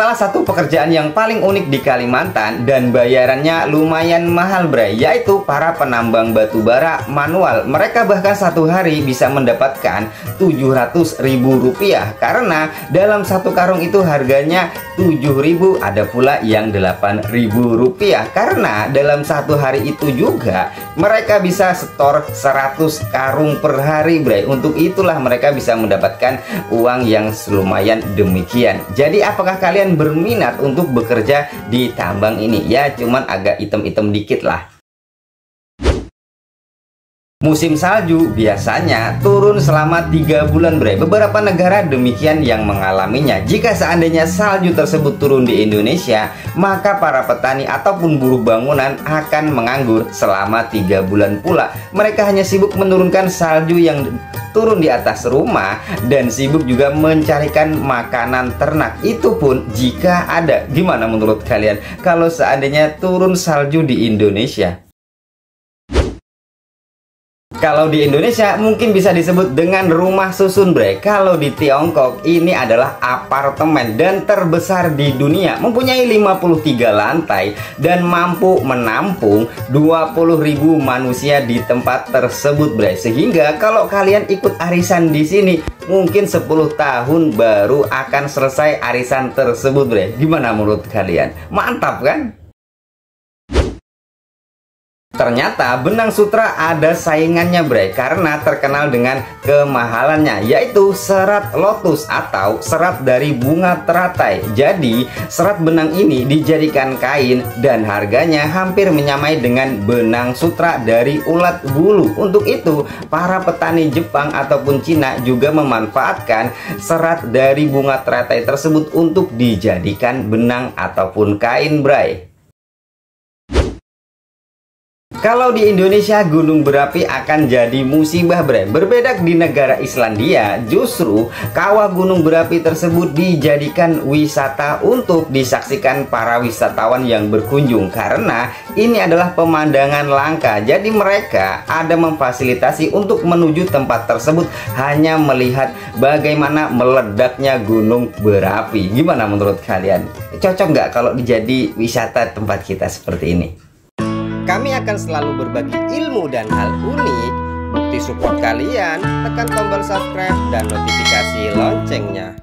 Salah satu pekerjaan yang paling unik di Kalimantan dan bayarannya lumayan mahal bray, yaitu para penambang batu bara manual. Mereka bahkan satu hari bisa mendapatkan Rp700.000 karena dalam satu karung itu harganya Rp7.000, ada pula yang Rp8.000 karena dalam satu hari itu juga mereka bisa setor 100 karung per hari bray. Untuk itulah mereka bisa mendapatkan uang yang lumayan demikian. Jadi apakah kalian berminat untuk bekerja di tambang ini? Ya cuman agak item-item dikit lah. Musim salju biasanya turun selama 3 bulan bray. Beberapa negara demikian yang mengalaminya. Jika seandainya salju tersebut turun di Indonesia, maka para petani ataupun buruh bangunan akan menganggur selama 3 bulan pula. Mereka hanya sibuk menurunkan salju yang turun di atas rumah dan sibuk juga mencarikan makanan ternak, itu pun jika ada. Gimana menurut kalian kalau seandainya turun salju di Indonesia? Kalau di Indonesia mungkin bisa disebut dengan rumah susun bray. Kalau di Tiongkok ini adalah apartemen dan terbesar di dunia, mempunyai 53 lantai dan mampu menampung 20.000 manusia di tempat tersebut bray. Sehingga kalau kalian ikut arisan di sini mungkin 10 tahun baru akan selesai arisan tersebut bray. Gimana menurut kalian? Mantap kan? Ternyata benang sutra ada saingannya bray, karena terkenal dengan kemahalannya, yaitu serat lotus atau serat dari bunga teratai. Jadi serat benang ini dijadikan kain dan harganya hampir menyamai dengan benang sutra dari ulat bulu. Untuk itu para petani Jepang ataupun Cina juga memanfaatkan serat dari bunga teratai tersebut untuk dijadikan benang ataupun kain bray. Kalau di Indonesia gunung berapi akan jadi musibah bray. Berbeda di negara Islandia, justru kawah gunung berapi tersebut dijadikan wisata untuk disaksikan para wisatawan yang berkunjung, karena ini adalah pemandangan langka. Jadi mereka ada memfasilitasi untuk menuju tempat tersebut hanya melihat bagaimana meledaknya gunung berapi. Gimana menurut kalian? Cocok nggak kalau dijadi wisata tempat kita seperti ini? Kami akan selalu berbagi ilmu dan hal unik. Bukti support kalian, tekan tombol subscribe dan notifikasi loncengnya.